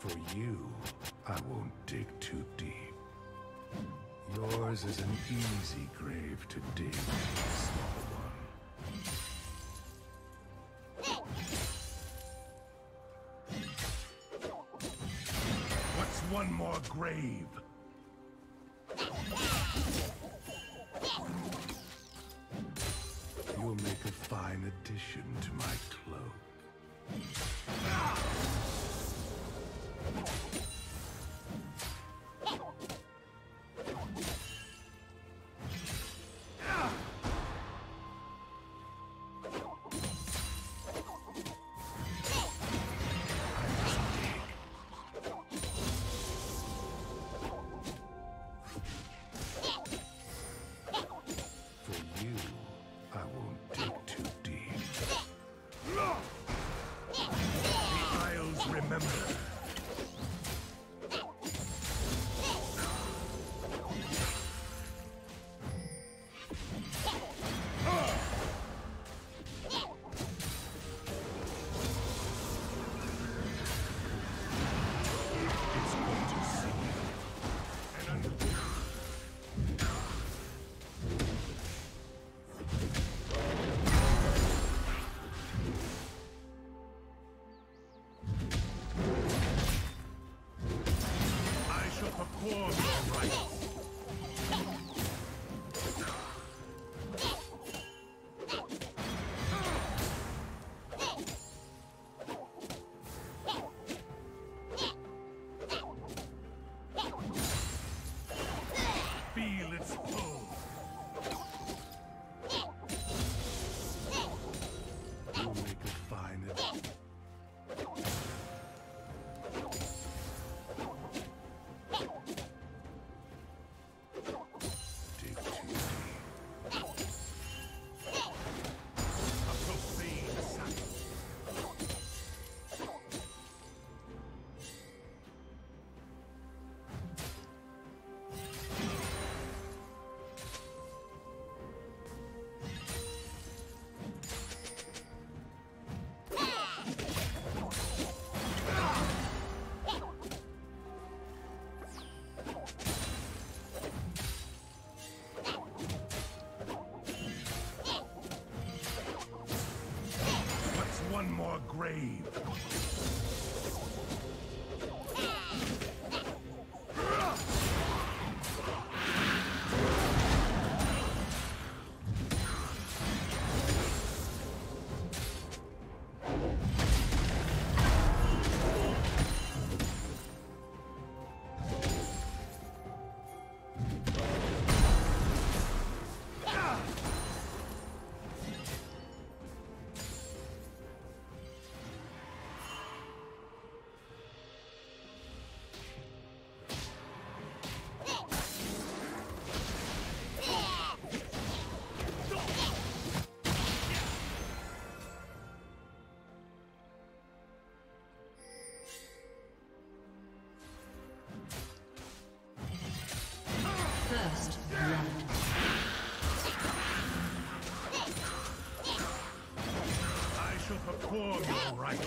For you, I won't dig too deep. Yours is an easy grave to dig, small one. What's one more grave? You'll make a fine addition to my cloak. Grave. First round. I shall perform your right.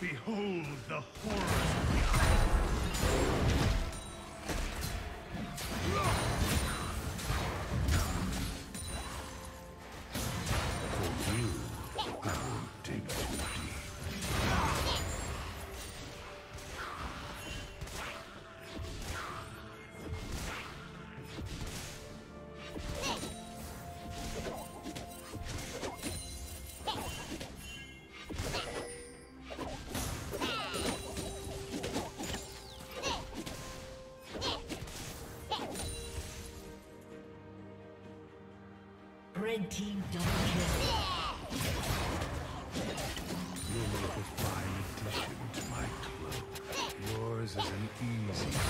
Behold the horrors. Red team double kill. a fine addition to my cloak. Yours is an easy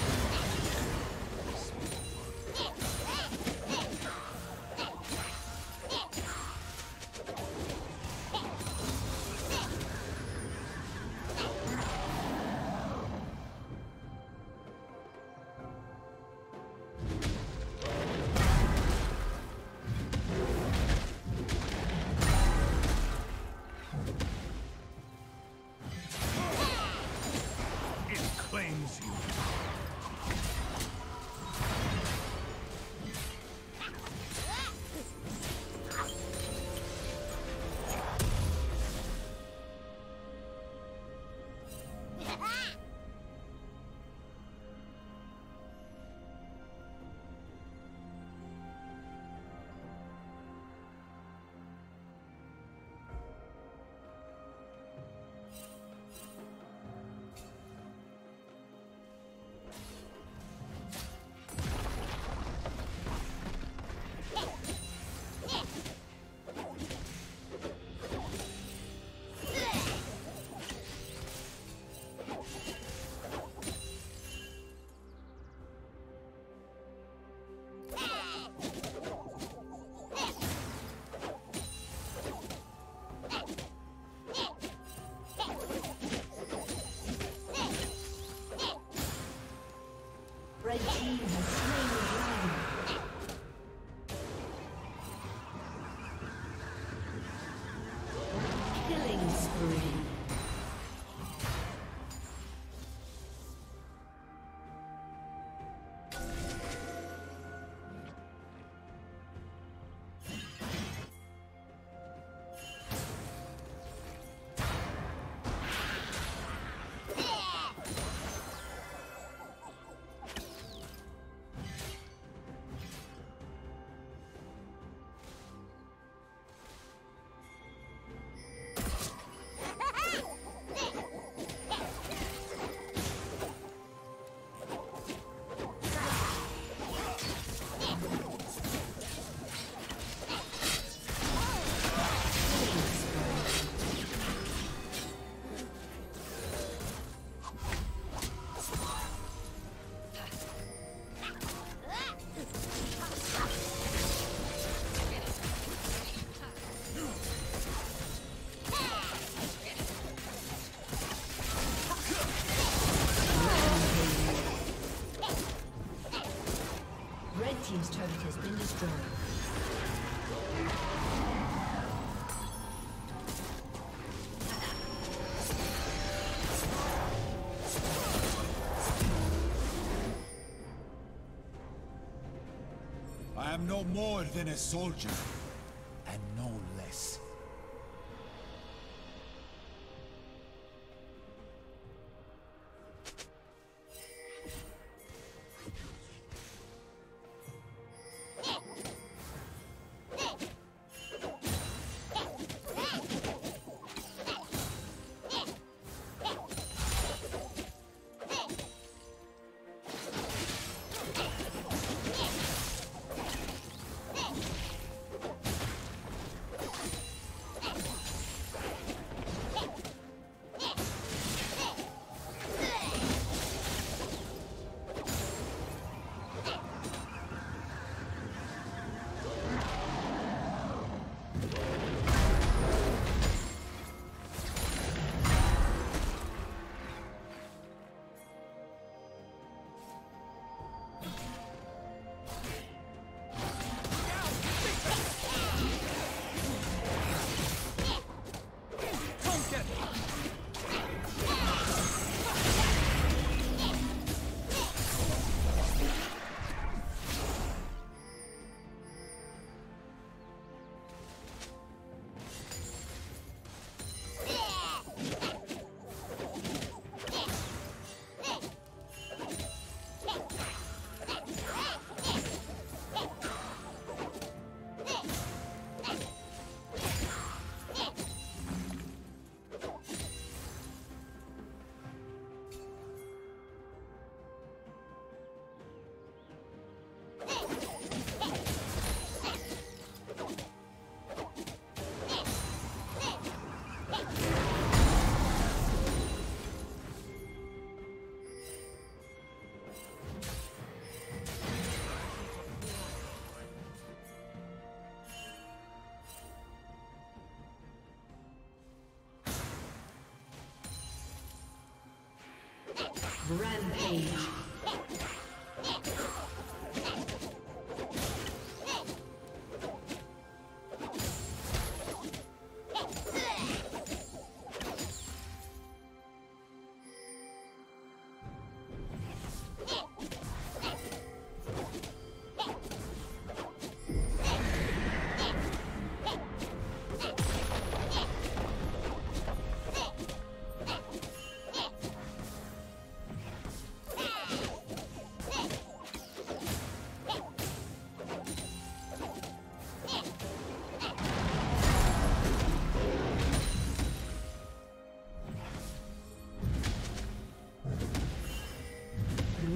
I am no more than a soldier, and no less. Rampage.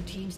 Team's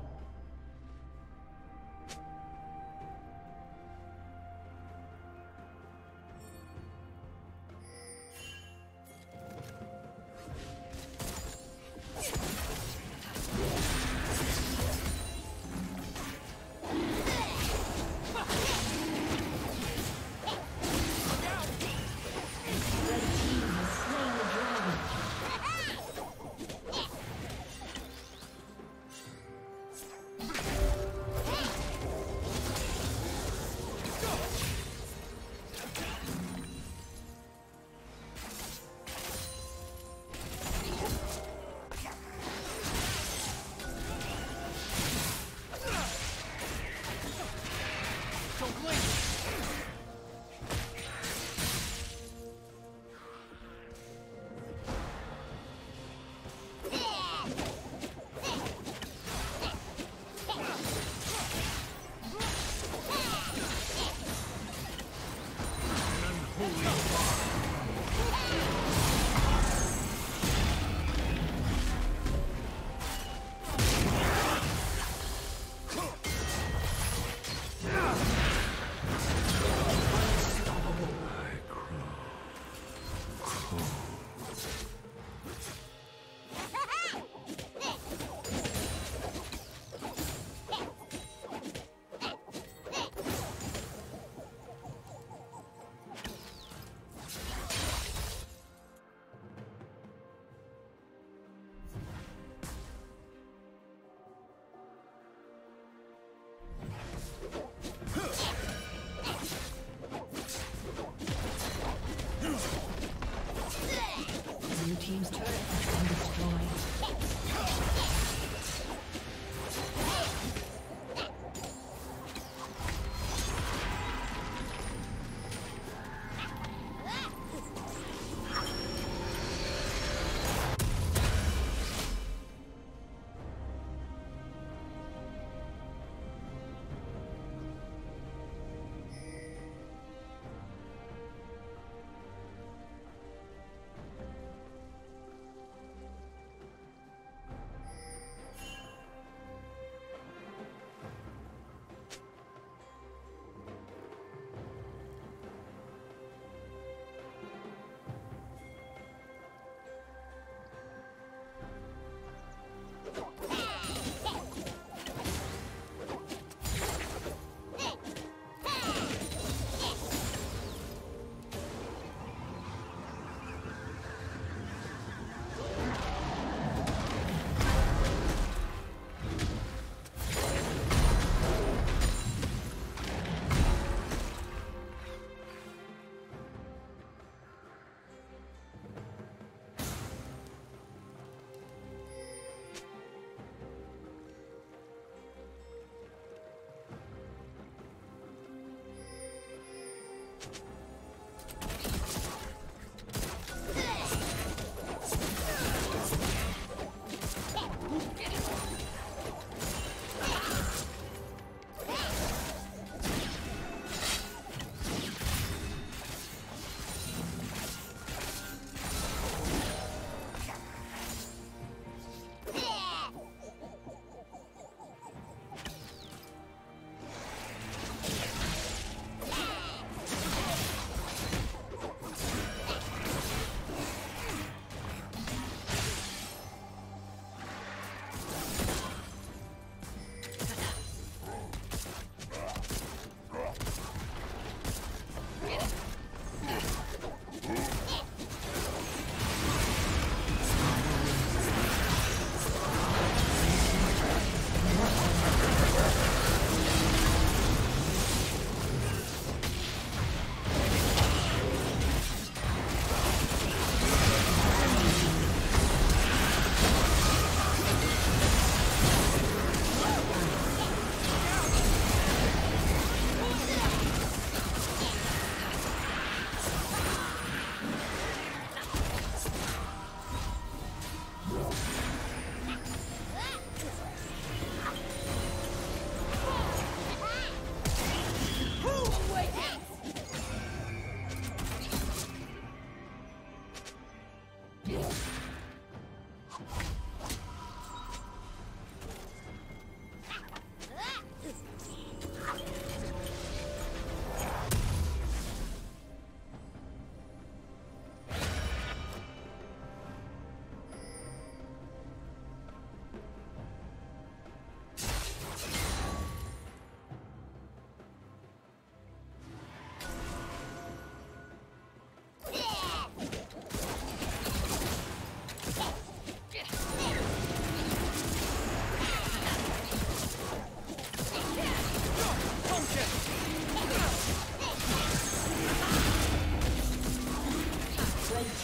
Team's turret has been destroyed.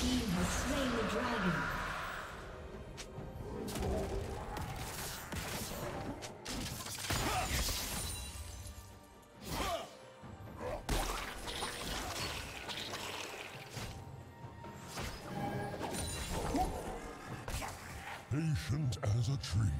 team has slain the dragon. Patient as a tree.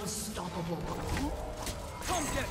Unstoppable. Come get it!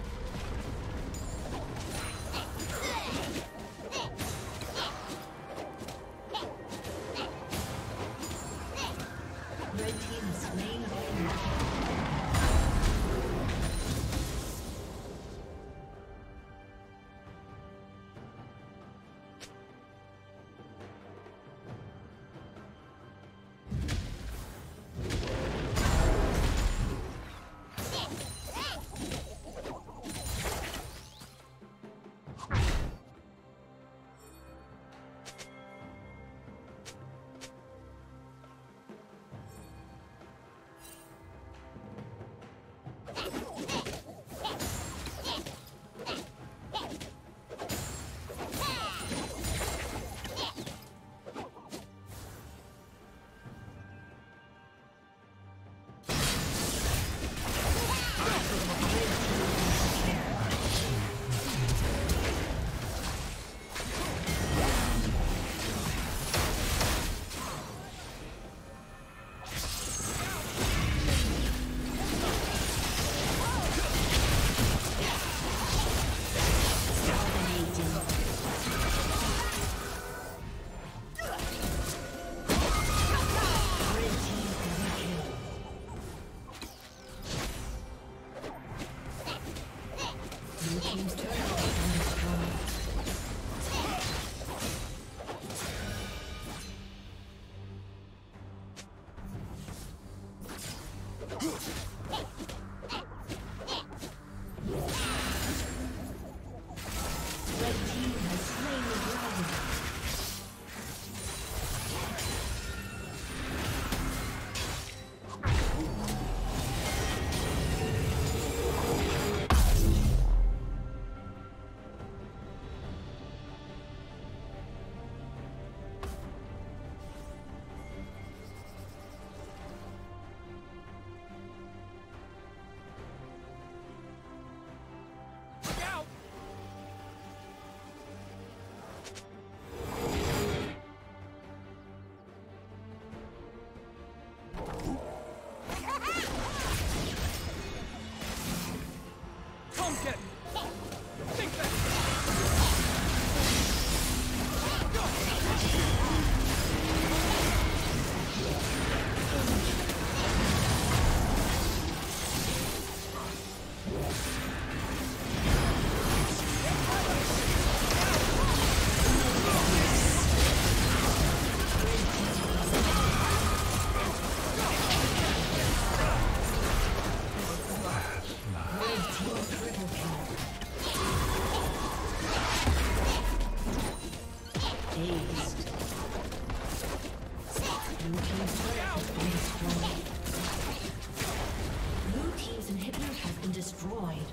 Dazed. Blue team's turret has been destroyed. Blue team's inhibitor has been destroyed.